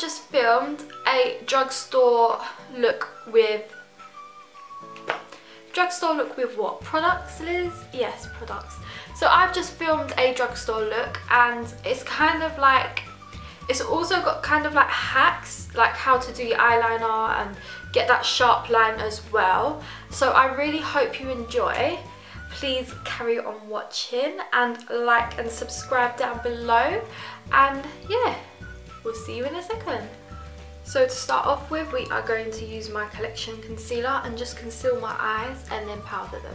just filmed a drugstore look with what? Products, Liz? Yes, products. So I've just filmed a drugstore look, and it's kind of like, it's also got kind of like hacks, like how to do your eyeliner and get that sharp line as well. So I really hope you enjoy. Please carry on watching and like and subscribe down below. And yeah, we'll see you in a second. So to start off with, we are going to use my Collection concealer and just conceal my eyes and then powder them.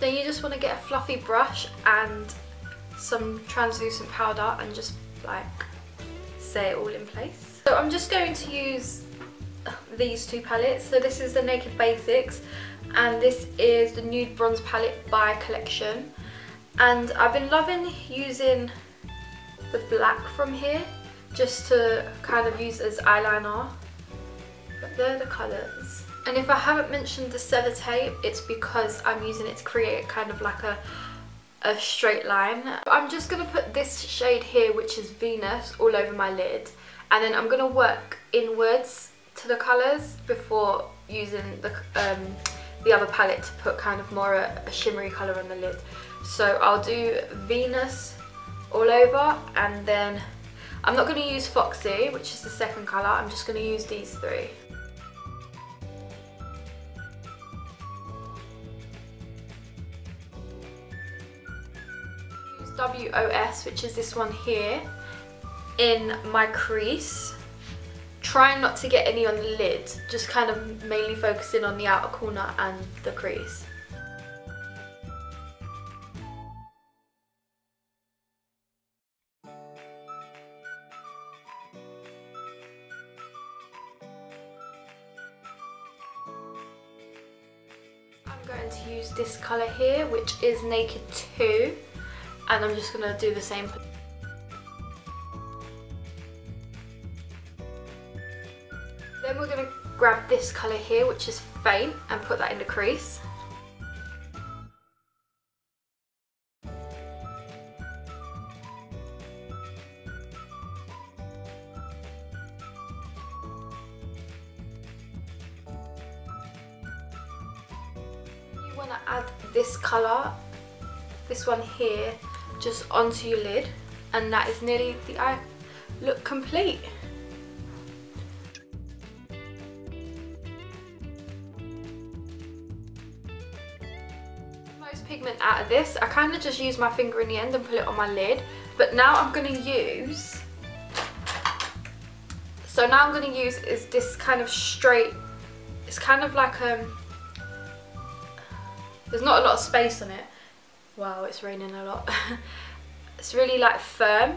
Then you just want to get a fluffy brush and some translucent powder and just like set it all in place. So I'm just going to use these two palettes. So this is the Naked Basics and this is the Nude Bronze Palette by Collection. And I've been loving using the black from here just to kind of use as eyeliner, but they're the colours. And if I haven't mentioned the sellotape, it's because I'm using it to create kind of like a straight line. I'm just going to put this shade here, which is Venus, all over my lid, and then I'm going to work inwards to the colours before using the other palette to put kind of more a shimmery colour on the lid. So I'll do Venus all over, and then I'm not going to use Foxy, which is the second colour. I'm just going to use these three. Use WOS, which is this one here, in my crease. Trying not to get any on the lid, just kind of mainly focusing on the outer corner and the crease. Going to use this colour here, which is Naked 2, and I'm just going to do the same. Then we're going to grab this colour here, which is Faint, and put that in the crease. I'm going to add this colour, this one here, just onto your lid, and that is nearly the eye look complete. Most pigment out of this, I kind of just use my finger in the end and put it on my lid, but now I'm going to use, so now I'm going to use is this kind of straight, it's kind of like there's not a lot of space on it. Wow, it's raining a lot. It's really like firm.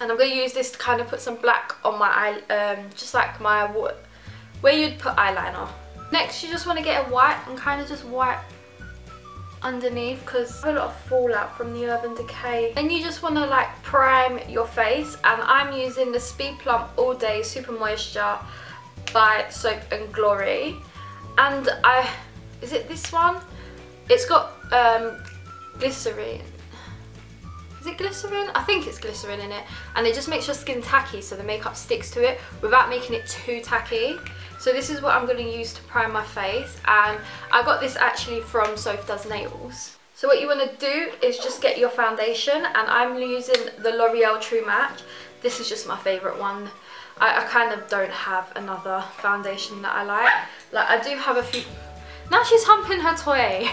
And I'm going to use this to kind of put some black on my eye, just like my, where you'd put eyeliner. Next, you just want to get a white and kind of just white underneath because I have a lot of fallout from the Urban Decay. Then you just want to like prime your face, and I'm using the Speed Plump All Day Super Moisture by Soap and Glory. And is it this one? It's got glycerine. Is it glycerine? I think it's glycerine in it. And it just makes your skin tacky, so the makeup sticks to it without making it too tacky. So this is what I'm going to use to prime my face. And I got this actually from Soph Does Nails. So what you want to do is just get your foundation. And I'm using the L'Oreal True Match. This is just my favourite one. I kind of don't have another foundation that I like. Like I do have a few... Now she's humping her toy.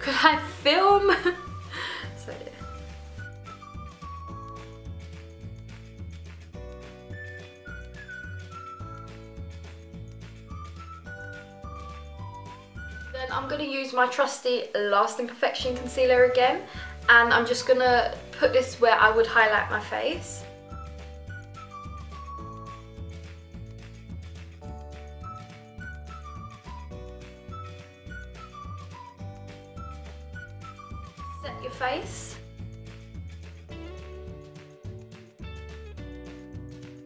Could I film? So yeah. Then I'm going to use my trusty Lasting Perfection Concealer again. And I'm just going to put this where I would highlight my face. Your face.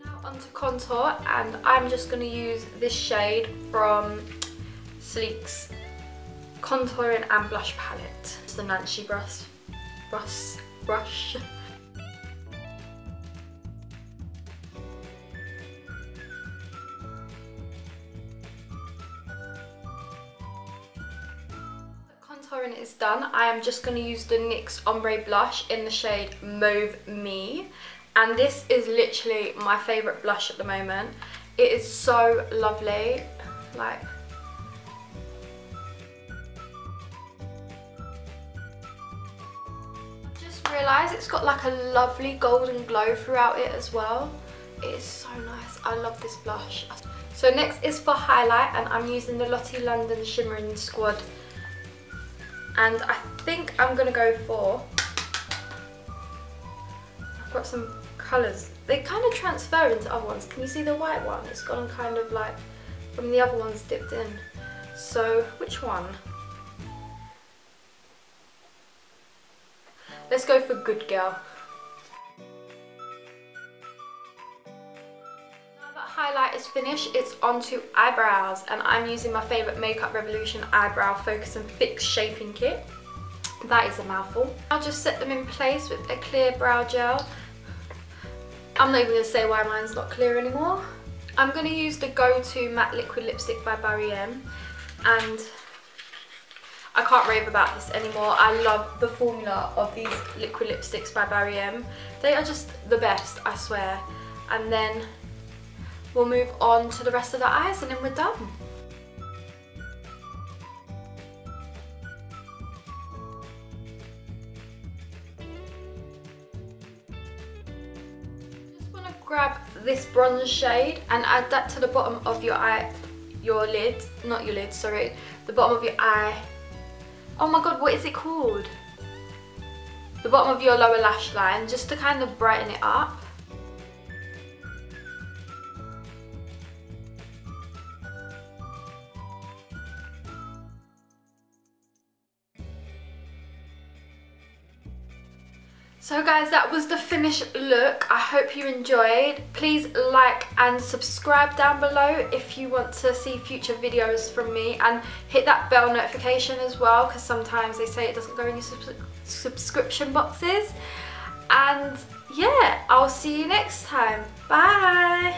Now onto contour, and I'm just going to use this shade from Sleek's Contouring and Blush Palette. It's the Nancy brush. colouring is done, I am just going to use the NYX Ombre Blush in the shade Mauve Me. And this is literally my favourite blush at the moment. It is so lovely. Like, just realised it's got like a lovely golden glow throughout it as well. It is so nice. I love this blush. So next is for highlight, and I'm using the Lottie London Shimmering Squad. And I think I'm going to go for... I've got some colours. They kind of transfer into other ones. Can you see the white one? It's gone kind of like from the other ones dipped in. So, which one? Let's go for Good Girl. Highlight is finished, it's on to eyebrows, and I'm using my favourite Makeup Revolution Eyebrow Focus and Fix Shaping Kit. That is a mouthful. I'll just set them in place with a clear brow gel. I'm not even going to say why mine's not clear anymore. I'm going to use the Go To Matte Liquid Lipstick by Barry M, and I can't rave about this anymore. I love the formula of these liquid lipsticks by Barry M. They are just the best, I swear. And then we'll move on to the rest of the eyes and then we're done. Just want to grab this bronze shade and add that to the bottom of your eye, your lid, not your lid, sorry, the bottom of your eye. Oh my god, what is it called? The bottom of your lower lash line, just to kind of brighten it up. So guys, that was the finished look. I hope you enjoyed. Please like and subscribe down below if you want to see future videos from me, and hit that bell notification as well, because sometimes they say it doesn't go in your subscription boxes. And yeah, I'll see you next time. Bye!